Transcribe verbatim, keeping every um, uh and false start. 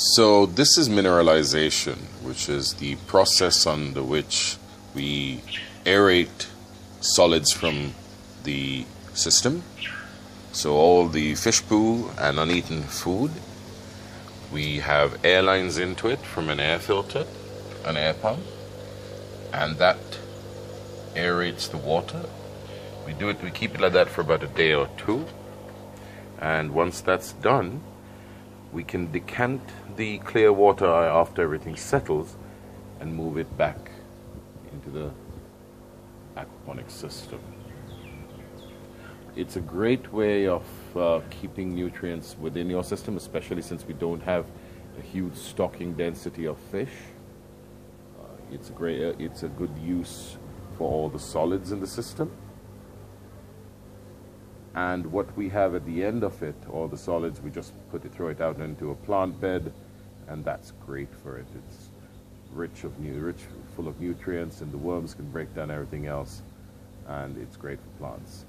So this is mineralization, which is the process under which we aerate solids from the system. So all the fish poo and uneaten food, we have air lines into it from an air filter, an air pump, and that aerates the water. We do it, we keep it like that for about a day or two, and once that's done, we can decant the clear water after everything settles and move it back into the aquaponics system. It's a great way of uh, keeping nutrients within your system, especially since we don't have a huge stocking density of fish. Uh, it's a great, uh, it's a good use for all the solids in the system. And what we have at the end of it, all the solids, we just put it, throw it out into a plant bed, and that's great for it. It's rich of new, rich, full of nutrients, and the worms can break down everything else, and it's great for plants.